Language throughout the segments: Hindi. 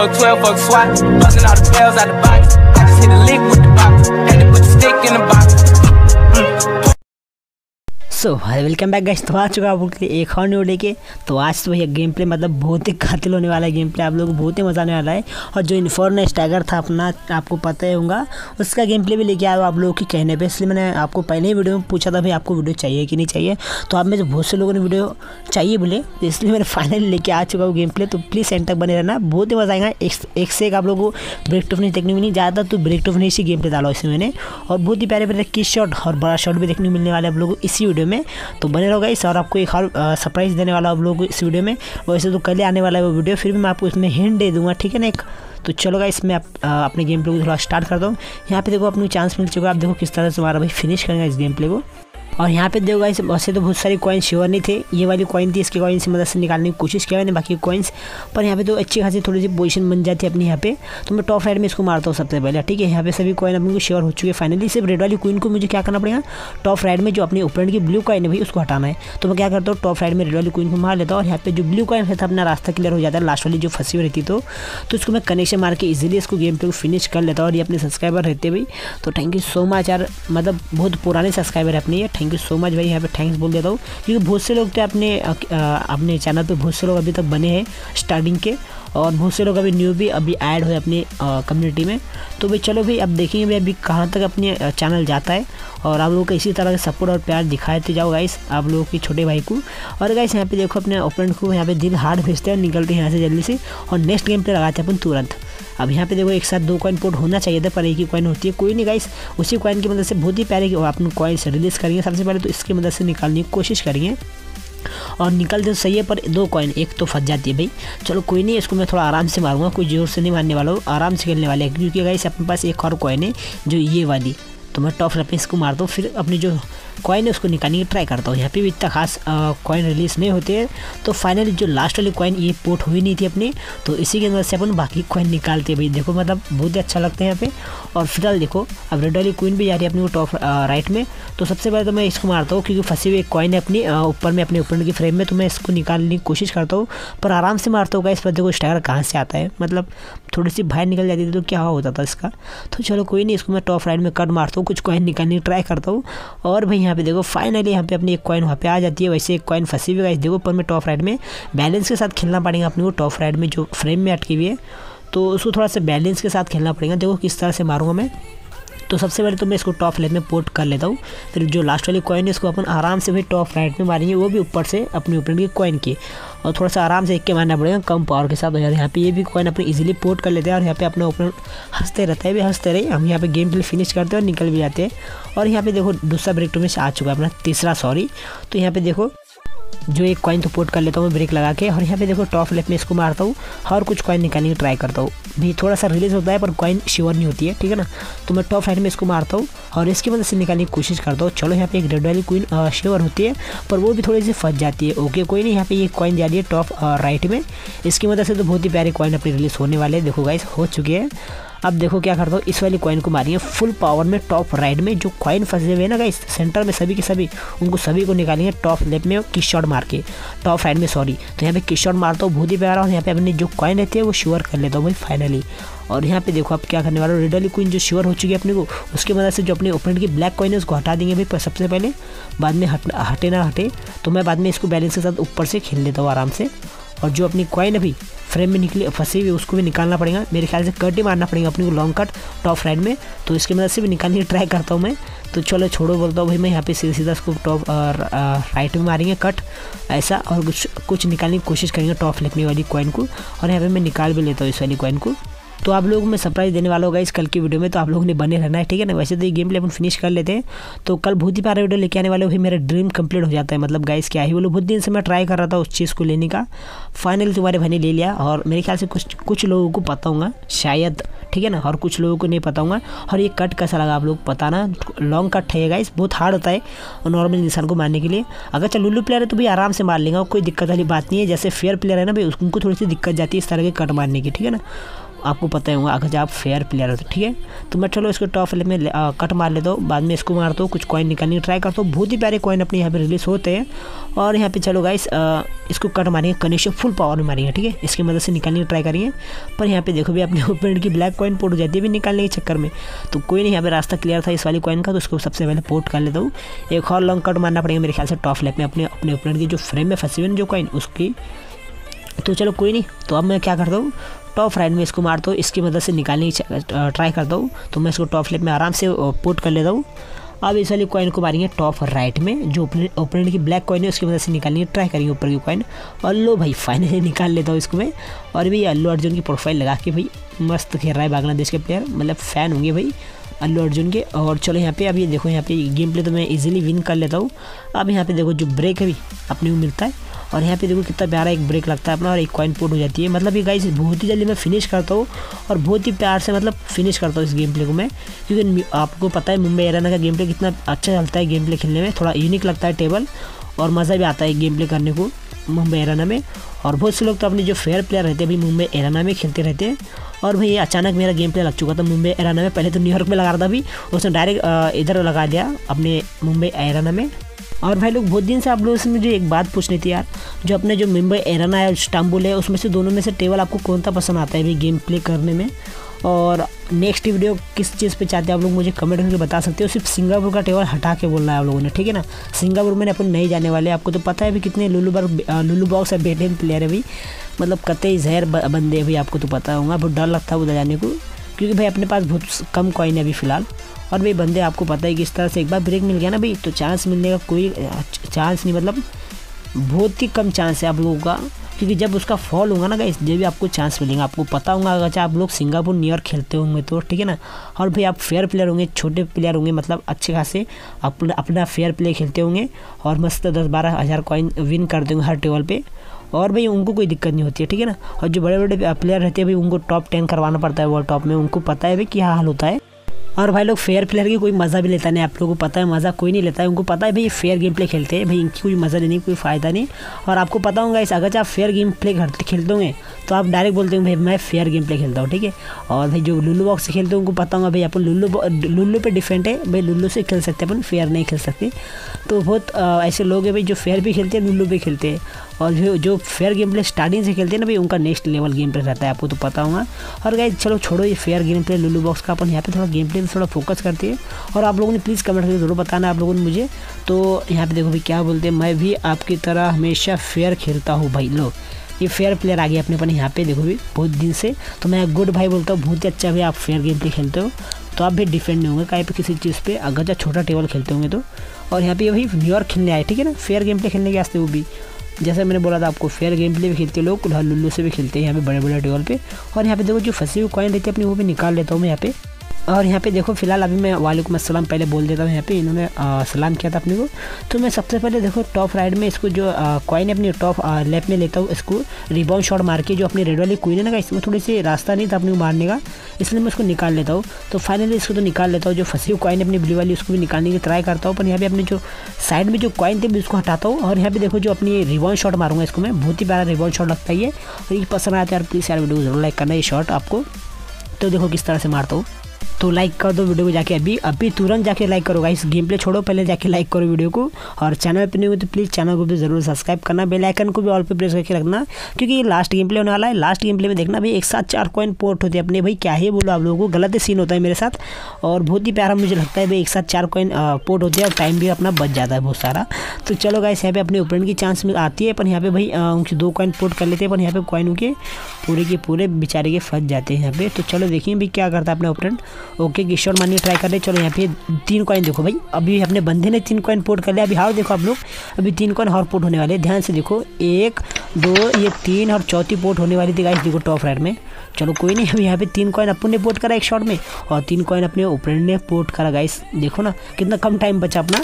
fuck 12, fuck SWAT. Busting all the bells out the box. I just hit a lick with the box. Had to put the stick in the box. So welcome back guys. तो आ चुका आप लोग एक और न्यू लेके। तो आज तो भैया गेम प्ले मतलब बहुत ही कातिल होने वाला है। गेम प्ले आप लोगों को बहुत ही मज़ा आने वाला है। और जो इन्फॉर्मर स्टैगर था अपना, आपको पता ही होगा, उसका गेम प्ले भी लेके आया आप लोगों के कहने पे। इसलिए मैंने आपको पहले ही वीडियो में पूछा था भाई आपको वीडियो चाहिए कि नहीं चाहिए। तो आप में से बहुत से लोगों ने वीडियो चाहिए बोले, इसलिए मैंने फाइनली लेके आ चुका हूँ गेम प्ले। तो प्लीज़ एंड तक बने रहना, बहुत ही मज़ा आएगा। एक से एक आप लोगों को ब्रेक टू फिनिश देखने को नहीं जाता, तो ब्रेक टू फिनिश ही गेम प्ले डाला इसमें मैंने। और बहुत ही प्यारे प्यारे किस शॉट और बड़ा शॉट भी देखने को मिलने वाले आप लोगों को इसी वीडियो में। तो बने रहो गाइस, और आपको एक और सरप्राइज़ देने वाला आप लोगों को इस वीडियो में। वैसे तो कल ही आने वाला है वो वीडियो, फिर भी मैं आपको इसमें हिंट दे दूंगा, ठीक है ना। एक तो चलो गाइस, मैं अपने गेम प्ले को थोड़ा स्टार्ट करता हूँ। यहाँ पे देखो अपनी चांस मिल चुका है। आप देखो किस तरह से हमारा भाई फिनिश करेंगे इस गेम प्ले को। और यहाँ पे देखो गाइस, वैसे तो बहुत सारी कॉइन श्योर नहीं थे, ये वाली कॉइन थी, इसके कॉइन से मदद से निकालने की कोशिश किया मैंने बाकी कॉइन्स। पर यहाँ पे तो अच्छी खासी थोड़ी सी पोजीशन बन जाती है अपनी यहाँ पे। तो मैं टॉप राइट में इसको मारता हूँ सबसे पहले, ठीक है। यहाँ पे सभी कॉइन अपनी को श्योर हो चुकी है फाइनली। सिर्फ रेड वाली कॉइन को मुझे क्या करना पड़ेगा, टॉप राइट में जो अपने ओपोनेंट की ब्लू कॉइन है भाई उसको हटाना है। तो मैं क्या करता हूँ, टॉप राइट में रेड वाली कॉइन को मार लेता हूँ। और यहाँ पे जो ब्लू कॉइन है अपना रास्ता क्लियर हो जाता है, लास्ट वाली जो फंसी हुई रहती। तो उसको मैं कनेक्शन मार के ईजिली इसको गेम पे फिनिश कर लेता हूँ। और ये अपने सब्सक्राइबर रहते भाई, तो थैंक यू सो मच यार, मतलब बहुत पुराने सब्सक्राइबर है अपने, थैंक यू सो मच भाई। यहाँ पे थैंक्स बोल देता हूँ, क्योंकि बहुत से लोग तो अपने चैनल पे बहुत से लोग अभी तक बने हैं स्टार्टिंग के, और बहुत से लोग अभी न्यू भी अभी ऐड हुए अपनी कम्युनिटी में। तो भाई चलो भाई, अब देखेंगे भाई अभी कहाँ तक अपने चैनल जाता है। और आप लोगों का इसी तरह का सपोर्ट और प्यार दिखाते जाओ गाइस, आप लोगों के छोटे भाई को। और गाइस यहाँ पे देखो अपने ओपोनेंट को यहाँ पे दिल हार्ड भेजते हैं, निकलते हैं यहाँ से जल्दी से, और नेक्स्ट गेम पे लगाते हैं अपन तुरंत। अब यहाँ पे देखो एक साथ दो कॉइन पोर्ट होना चाहिए था, पर एक ही कॉइन होती है। कोई नहीं गाइस, उसी कॉइन की मदद से बहुत ही प्यारे की अपने कॉइन से रिलीज करेंगे। सबसे पहले तो इसकी मदद से निकालने की कोशिश करेंगे, और निकलते तो सही है, पर दो कॉइन एक तो फंस जाती है भाई। चलो कोई नहीं, इसको मैं थोड़ा आराम से मारूंगा, कोई जोर से नहीं मारने वाला हूँ, आराम से खेलने वाले हैं। क्योंकि गाइस अपने पास एक और कॉइन है जो ये वाली, तो मैं टॉप रैप इसको मार दूँ, फिर अपनी जो कॉइन है उसको निकालने की ट्राई करता हूँ। यहाँ पे भी इतना खास कॉइन रिलीज नहीं होते हैं। तो फाइनली जो लास्ट वाली कॉइन ये पोर्ट हुई नहीं थी अपनी, तो इसी के अंदर से अपन बाकी कॉइन निकालते हैं भाई। देखो मतलब बहुत ही अच्छा लगता है यहाँ पे। और फिलहाल देखो अब रेड वाली कॉइन भी जा रही है अपनी टॉप राइट में। तो सबसे पहले तो मैं इसको मारता हूँ, क्योंकि फंसी हुई एक कॉइन है अपनी ऊपर में अपने ओपोनेंट की फ्रेम में। तो मैं इसको निकालने की कोशिश करता हूँ, पर आराम से मारता हूँ। इस पर देखो स्टैगर कहाँ से आता है, मतलब थोड़ी सी बाहर निकल जाती थी तो क्या होता था इसका। तो चलो कोई नहीं, इसको मैं टॉप राइट में कट मारता हूँ, कुछ कॉइन निकालने की ट्राई करता हूँ। और भाई यहाँ पे देखो फाइनली यहाँ पे अपनी एक कॉइन वहाँ पे आ जाती है। वैसे एक कॉइन फंसी हुई गाइस देखो, पर मैं टॉप राइट में बैलेंस के साथ खेलना पड़ेगा अपने को। टॉप राइट में जो फ्रेम में अटकी हुई है, तो उसको थोड़ा सा बैलेंस के साथ खेलना पड़ेगा। देखो किस तरह से मारूंगा मैं। तो सबसे पहले तो मैं इसको टॉप लेफ्ट में पोर्ट कर लेता हूँ, फिर जो लास्ट वाली कॉइन है इसको अपन आराम से भी टॉप राइट में मारेंगे, वो भी ऊपर से अपने ओपोनेंट की कॉइन की। और थोड़ा सा आराम से एक के मारना पड़ेगा कम पावर के साथ। यार यहाँ पे ये भी कॉइन अपने इजीली पोर्ट कर लेते हैं, और यहाँ पे अपना ओपोनेंट हंसते रहता है, भी हंसते रहे। हम यहाँ पे गेम प्ले फिनिश करते हैं और निकल भी जाते हैं। और यहाँ पे देखो दूसरा ब्रेक टू में आ चुका है अपना, तीसरा सॉरी। तो यहाँ पे देखो जो एक कॉइन तो पोर्ट कर लेता हूँ मैं ब्रेक लगा के, और यहाँ पे देखो टॉप लेफ्ट में इसको मारता हूँ और कुछ कॉइन निकालने की ट्राई करता हूँ। भी थोड़ा सा रिलीज होता है, पर कॉइन श्योर नहीं होती है, ठीक है ना। तो मैं टॉप राइट में इसको मारता हूँ और इसकी मदद से निकालने की कोशिश करता हूँ। चलो यहाँ पे एक रेड वाली कॉइन श्योर होती है, पर वो भी थोड़ी सी फंस जाती है। ओके कोई नहीं, यहाँ पे ये कॉइन जा रही है टॉप राइट में, इसकी मदद से तो बहुत ही प्यारे कॉइन अपने रिलीज होने वाले हैं। देखो गाइस हो चुके हैं। अब देखो क्या करता हूँ, इस वाली कॉइन को मारिए फुल पावर में टॉप राइट में। जो कॉइन फंसे हुए ना गाइस सेंटर में सभी के सभी, उनको सभी को निकालेंगे टॉप लेफ्ट में किस शॉट मार के, टॉप राइट में सॉरी। तो यहाँ पे किस शॉट मारता हूँ बहुत ही प्यारा, और यहाँ पे अपनी जो कॉइन रहती है वो श्योर कर लेता हूँ भाई फाइनली। और यहाँ पे देखो आप क्या करने वाला हूँ, रेड वाली कॉइन जो श्योर हो चुकी है अपने को, उसकी मदद से जो अपने ओपोनेंट की ब्लैक कॉइन है उसको हटा देंगे भाई। पर सबसे पहले बाद में हटे ना हटे, तो मैं बाद में इसको बैलेंस के साथ ऊपर से खेल लेता हूँ आराम से। और जो अपनी कॉइन अभी फ्रेम में निकली फंसी हुई उसको भी निकालना पड़ेगा, मेरे ख्याल से कट ही मारना पड़ेगा अपने को, लॉन्ग कट टॉप राइट में। तो इसकी मदद से भी निकालने की ट्राई करता हूँ मैं। तो चलो छोड़ो बोलता हूँ भाई, मैं यहाँ पे सीधा सीधा इसको टॉप राइट में मारेंगे कट ऐसा, और कुछ निकालने की कोशिश करेंगे टॉप लेफ्ट में वाली कॉइन को। और यहाँ पर मैं निकाल भी लेता हूँ इस वाली कॉइन को। तो आप लोगों को मैं सरप्राइज़ देने वाला होगा इस कल की वीडियो में, तो आप लोगों ने बने रहना है, ठीक है ना। वैसे तो ये गेम प्ले अपन फिनिश कर लेते हैं। तो कल बहुत ही प्यारा वीडियो लेके आने वाले, वही मेरा ड्रीम कंप्लीट हो जाता है। मतलब गाइस क्या ही बोलो, बहुत दिन से मैं ट्राई कर रहा था उस चीज़ को लेने का, फाइनली तुम्हारे भाई ने ले लिया। और मेरे ख्याल से कुछ लोगों को पता होगा शायद, ठीक है ना, और कुछ लोगों को नहीं पता होगा। और ये कट कैसा लगा आप लोग बताना, लॉन्ग कट है गाइस, बहुत हार्ड होता है और नॉर्मल इंसान को मारने के लिए। अगर चल लुल्लू प्लेयर है तो भी आराम से मार लेंगे, कोई दिक्कत वाली बात नहीं है। जैसे फेयर प्लेयर है ना भाई, उनको थोड़ी सी दिक्कत जाती है इस तरह के कट मारने की, ठीक है ना। आपको पता ही होगा अगर आप फेयर प्लेयर हो तो ठीक है। तो मैं चलो इसको टॉप में कट मार लेता हूँ, बाद में इसको मारता हूँ, कुछ कॉइन निकालने की ट्राई करता हूँ। बहुत ही प्यारे कॉइन अपने यहाँ पे रिलीज होते हैं। और यहाँ पे चलो गाइस इसको कट मारेंगे, कनेक्शन फुल पावर में मारेंगे ठीक है। इसकी मदद से निकालने की ट्राई करेंगे, पर यहाँ पे देखो भी अपने ओपोनेंट की ब्लैक कॉइन पोर्ट हो जाती है भी निकालने के चक्कर में। तो कोई नहीं, यहाँ पे रास्ता क्लियर था इस वाली कॉइन का, तो उसको सबसे पहले पोर्ट कर लेता हूँ। एक और लॉन्ग कट मारना पड़ेगा मेरे ख्याल से टॉप लेग में अपने अपने ओपोनेंट की जो फ्रेम में फंसी हुई जो कॉइन उसकी। तो चलो कोई नहीं, तो अब मैं क्या करता हूँ टॉप राइट में इसको मारता हूँ, इसकी मदद से निकालने की ट्राई करता हूँ। तो मैं इसको टॉप लेफ्ट में आराम से पुट कर लेता हूँ। अब इस वाली कॉइन को मारेंगे टॉप राइट में, जो ओपोनेंट की ब्लैक कॉइन है उसकी मदद से निकालने की ट्राई करेंगे ऊपर की कॉइन। और लो भाई फाइनली निकाल लेता हूँ इसको मैं। और भाई अल्लू अर्जुन की प्रोफाइल लगा के भाई मस्त खेल रहा है बांग्लादेश के प्लेयर, मतलब फ़ैन होंगे भाई अल्लू अर्जुन के। और चलो यहाँ पे अब ये देखो यहाँ पे गेम प्ले तो मैं इजीली विन कर लेता हूँ। अब यहाँ पे देखो जो ब्रेक है भी अपने को मिलता है, और यहाँ पे देखो कितना प्यारा एक ब्रेक लगता है अपना, और एक कॉइन पोर्ट हो जाती है। मतलब ये गाइस बहुत ही जल्दी मैं फिनिश करता हूँ और बहुत ही प्यार से मतलब फिनिश करता हूँ इस गेम प्ले को मैं, क्योंकि आपको पता है मुंबई हरियाणा का गेम प्ले कितना अच्छा चलता है। गेम प्ले खेलने में थोड़ा यूनिक लगता है टेबल, और मज़ा भी आता है गेम प्ले करने को मुंबई हरियाणा में। और बहुत से लोग तो अपने जो फेयर प्लेयर रहते हैं भाई मुंबई हरियाणा में खेलते रहते हैं। और भाई अचानक मेरा गेम प्ले लग चुका था मुंबई हरियाणा में, पहले तो न्यूयॉर्क में लगा रहा था भी, उसने डायरेक्ट इधर लगा दिया अपने मुंबई हरियाणा में। और भाई लोग बहुत दिन से आप लोगों से मुझे एक बात पूछनी थी यार, जो अपने जो मुंबई हरियाणा है इस्तांबुल है उसमें से दोनों में से टेबल आपको कौन सा पसंद आता है भाई गेम प्ले करने में, और नेक्स्ट वीडियो किस चीज़ पे चाहते हैं आप लोग मुझे कमेंट करके बता सकते हो। सिर्फ सिंगापुर का टेबल हटा के बोलना है आप लोगों ने, ठीक है ना। सिंगापुर में अपन नहीं जाने वाले, आपको तो पता है भी कितने लुलू बॉक्स है बेहतरीन प्लेयर है भाई, मतलब कतई जहर बंदे है भाई, आपको तो पता होगा। बहुत डर लगता है उधर जाने को, क्योंकि भाई अपने पास बहुत कम कॉइन है अभी फ़िलहाल। और भाई बंदे आपको पता है कि इस तरह से एक बार ब्रेक मिल गया ना भाई तो चांस मिलने का कोई चांस नहीं, मतलब बहुत ही कम चांस है आप लोगों का, क्योंकि जब उसका फॉल होगा ना गाइस जब भी आपको चांस मिलेगा। आपको पता होगा अगर चाहे आप लोग सिंगापुर न्यूयॉर्क खेलते होंगे तो, ठीक है ना। और भाई आप फेयर प्लेयर होंगे, छोटे प्लेयर होंगे, मतलब अच्छे खासे अपना फेयर प्ले खेलते होंगे और मस्त 10-12 हज़ार कॉइन विन कर देंगे हर टेबल पर, और भाई उनको कोई दिक्कत नहीं होती है, ठीक है ना। और जो बड़े बड़े प्लेयर रहते हैं भाई उनको टॉप 10 करवाना पड़ता है वर्ल्ड टॉप में, उनको पता है भाई क्या हाल होता है। और भाई लोग फेयर प्लेयर की कोई मज़ा भी लेता नहीं, आप लोगों को पता है मज़ा कोई नहीं लेता है, उनको पता है भाई फेयर गेम प्ले खेलते हैं भाई, इनकी कोई मज़ा लेने कोई फ़ायदा नहीं। और आपको पता होगा इस अगर आप फेयर गेम प्ले खेलते होंगे तो आप डायरेक्ट बोलते होंगे भाई मैं फेयर गेम प्ले खेलता हूँ, ठीक है। और भाई जो लुल्लू बॉक्स से खेलते हैं उनको पता होगा भाई अपन लुल्लू पर डिफेंट है भाई, लुल्लू से खेल सकते हैं अपन, फेयर नहीं खेल सकते। तो बहुत ऐसे लोग हैं भाई जो फेयर भी खेलते हैं लुल्लू भी खेलते हैं, और जो फेयर गेम प्ले स्टार्टिंग से खेलते हैं ना भाई उनका नेक्स्ट लेवल गेम प्ले रहता है, आपको तो पता होगा। और गाइस चलो छोड़ो ये fair game play Lulu box का, अपन यहाँ पे थोड़ा गेम प्ले में थोड़ा फोकस करते हैं। और आप लोगों ने प्लीज़ कमेंट करके ज़रूर बताना आप लोगों ने मुझे। तो यहाँ पे देखो भाई क्या बोलते हैं, मैं भी आपकी तरह हमेशा फेयर खेलता हूँ। भाई लो ये फेयर प्लेयर आ गया अपने अपन यहाँ पे देखो भी बहुत दिन से, तो मैं गुड भाई बोलता हूँ, बहुत ही अच्छा भाई आप फेयर गेम प्ले खेलते हो, तो आप भी डिफेंड नहीं होंगे कहीं पे किसी चीज़ पे अगर जब छोटा टेबल खेलते होंगे तो। और यहाँ पे भाई न्यूयॉर्क खेलने आए, ठीक है ना, फेयर गेम प्ले खेलने के वास्ते। वो भी जैसे मैंने बोला था आपको फेयर गेम प्ले भी खेलते हैं लोग, लुल्लू से भी खेलते हैं यहाँ पे बड़े बड़े टेबल पे। और यहाँ पे देखो जो फंसी हुई कॉइन रहती है अपनी वो भी निकाल लेता हूँ मैं यहाँ पे। और यहाँ पे देखो फिलहाल अभी मैं वालेकुम अस्सलाम पहले बोल देता हूँ, यहाँ पे इन्होंने सलाम किया था अपने को। तो मैं सबसे पहले देखो टॉप राइट में इसको जो कॉइन है अपनी टॉप लेफ्ट में लेता हूँ, इसको रिबाउंड शॉट मार के जो अपनी रेड वाली क्वीन है ना इसमें थोड़ी सी रास्ता नहीं था अपने को मारने का, इसलिए मैं उसको निकाल लेता हूँ। तो फाइनली इसको तो निकाल लेता हूँ, जो फंसी हुई कॉइन अपनी ब्लू वाली उसको भी निकालने की ट्राई करता हूँ, पर यहाँ पे अपने जो साइड में जो कॉइन थी भी उसको हटाता हूँ। और यहाँ पे देखो जो अपनी रिबाउंड शॉट मारूंगा इसको मैं, बहुत ही प्यारा रिबाउंड शॉट लगता है ये। और ये पसंद आया तो यार प्लीज़ यार वीडियो जरूर लाइक करना ये शॉट आपको। तो देखो किस तरह से मारता हूँ, तो लाइक कर दो वीडियो को जाके, अभी तुरंत जाके लाइक करो गाइस, गेम प्ले छोड़ो पहले जाके लाइक करो वीडियो को। और चैनल पे नहीं हो तो प्लीज़ चैनल को भी ज़रूर सब्सक्राइब करना, बेल आइकन को भी ऑल पे प्रेस करके रखना, क्योंकि ये लास्ट गेम प्ले होने वाला है। लास्ट गेम प्ले में देखना भाई 1 साथ 4 कॉइन पोर्ट होते हैं अपने, भाई क्या ही बोलो आप लोगों को, गलत ही सीन होता है मेरे साथ। और बहुत ही प्यारा मुझे लगता है भाई 1 साथ 4 कॉइन पोर्ट होते हैं और टाइम भी अपना बच जाता है बहुत सारा। तो चलो गाइस यहाँ पे अपने ओपोनेंट की चांस में आती है, पर यहाँ पे भाई उनके 2 कॉइन पोर्ट कर लेते हैं, पर यहाँ पे कॉइन उनके पूरे के पूरे बेचारे के फंस जाते हैं यहाँ पे। तो चलो देखिए भाई क्या करता है अपना ओपोनेंट। ओके गिश्वर मानिए ट्राई कर रहे, चलो यहाँ पे 3 कॉइन देखो भाई, अभी अपने बंदे ने 3 कॉइन पोर्ट कर लिया अभी। हाउ देखो आप लोग अभी 3 कॉइन और पोर्ट होने वाले, ध्यान से देखो 1, 2 ये 3 और चौथी पोर्ट होने वाली थी गाइस देखो टॉप राइट में। चलो कोई नहीं, अभी यहाँ पे 3 कॉइन अपन ने पोर्ट करा एक शॉट में, और 3 कॉइन अपने ओपोनेंट ने पोर्ट करा गाइस। देखो ना कितना कम टाइम बचा अपना,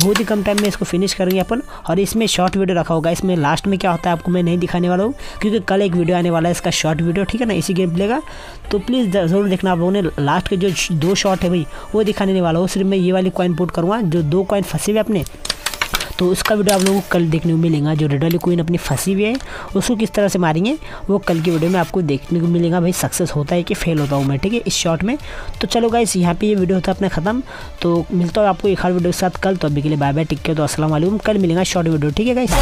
बहुत ही कम टाइम में इसको फिनिश करेंगे अपन। और इसमें शॉर्ट वीडियो रखा होगा, इसमें लास्ट में क्या होता है आपको मैं नहीं दिखाने वाला हूँ, क्योंकि कल एक वीडियो आने वाला है इसका शॉर्ट वीडियो, ठीक है ना, इसी गेम प्ले का। तो प्लीज़ ज़रूर देखना, आप लोगों ने लास्ट के जो 2 शॉट है भाई वो दिखाने वाला हो, सिर्फ मैं ये वाली कॉइन पोर्ट करूँगा, जो 2 कॉइन फंसे हुए अपने तो उसका वीडियो आप लोगों को कल देखने को मिलेगा। जो रेड वाली क्वीन अपनी फंसी हुई है उसको किस तरह से मारेंगे वो कल की वीडियो में आपको देखने को मिलेगा। भाई सक्सेस होता है कि फेल होता हूँ मैं, ठीक है, इस शॉट में। तो चलो गाइस यहाँ पे ये वीडियो होता है अपना ख़त्म। तो मिलता हूँ आपको एक हर वीडियो के साथ कल। तो अभी के लिए बाय बाय, टिक के, तो अस्सलाम वालेकुम। कल मिलेगा शॉर्ट वीडियो, ठीक है गाइस।